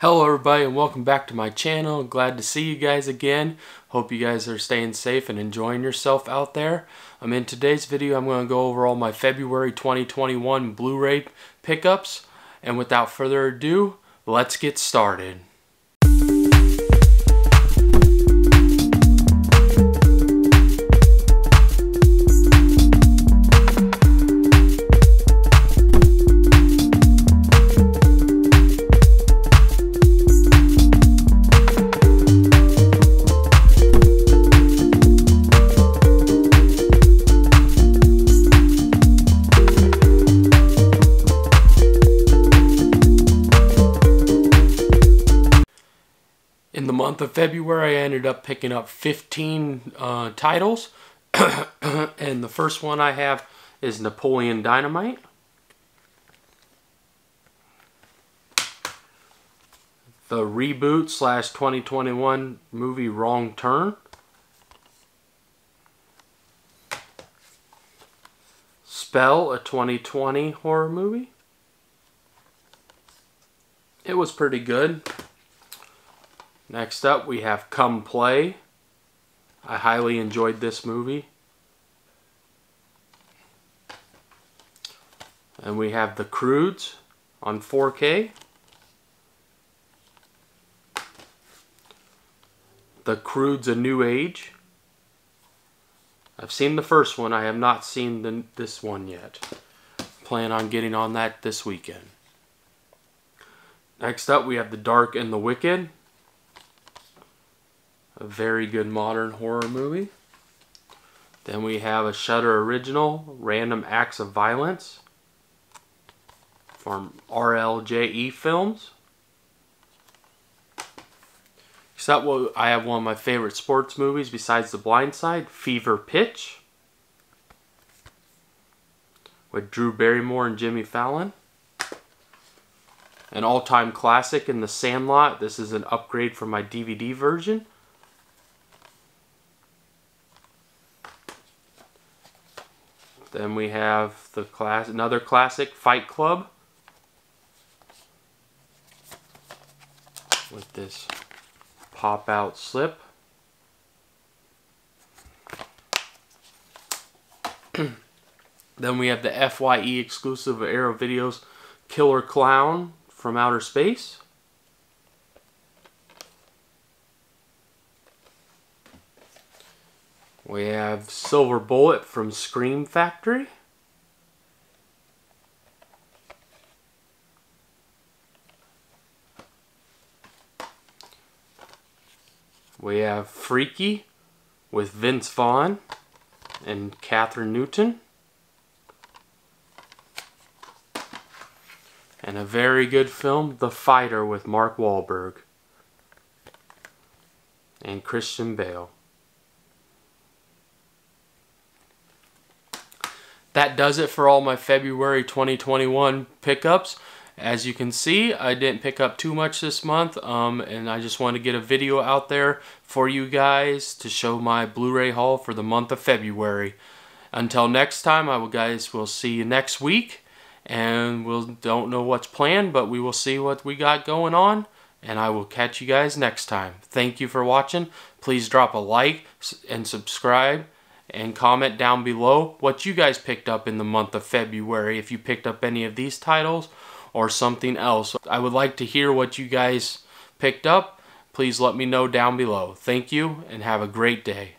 Hello everybody and welcome back to my channel. Glad to see you guys again. Hope you guys are staying safe and enjoying yourself out there. In today's video I'm going to go over all my February 2021 Blu-ray pickups. And without further ado, let's get started. In the month of February, I ended up picking up 15 titles. And the first one I have is Napoleon Dynamite. The reboot / 2021 movie Wrong Turn. Spell, a 2020 horror movie. It was pretty good. Next up, we have Come Play. I highly enjoyed this movie. And we have The Croods on 4K. The Croods, A New Age. I've seen the first one. I have not seen this one yet. Plan on getting on that this weekend. Next up, we have The Dark and the Wicked. A very good modern horror movie. Then we have a Shudder original, Random Acts of Violence, from RLJE Films. Except I have one of my favorite sports movies besides The Blind Side, Fever Pitch, with Drew Barrymore and Jimmy Fallon. An all-time classic in the Sandlot. This is an upgrade from my DVD version. Then we have another classic, Fight Club, with this pop-out slip. Then we have the FYE exclusive of Arrow Videos, Killer Clown from Outer Space. We have Silver Bullet from Scream Factory. We have Freaky with Vince Vaughn and Catherine Newton. And a very good film, The Fighter, with Mark Wahlberg and Christian Bale. That does it for all my February 2021 pickups. As you can see, I didn't pick up too much this month, and I just wanted to get a video out there for you guys to show my Blu-ray haul for the month of February. Until next time, we'll see you next week, and don't know what's planned, but we will see what we got going on, and I will catch you guys next time. Thank you for watching. Please drop a like and subscribe. And comment down below what you guys picked up in the month of February, if you picked up any of these titles or something else. I would like to hear what you guys picked up. Please let me know down below. Thank you and have a great day.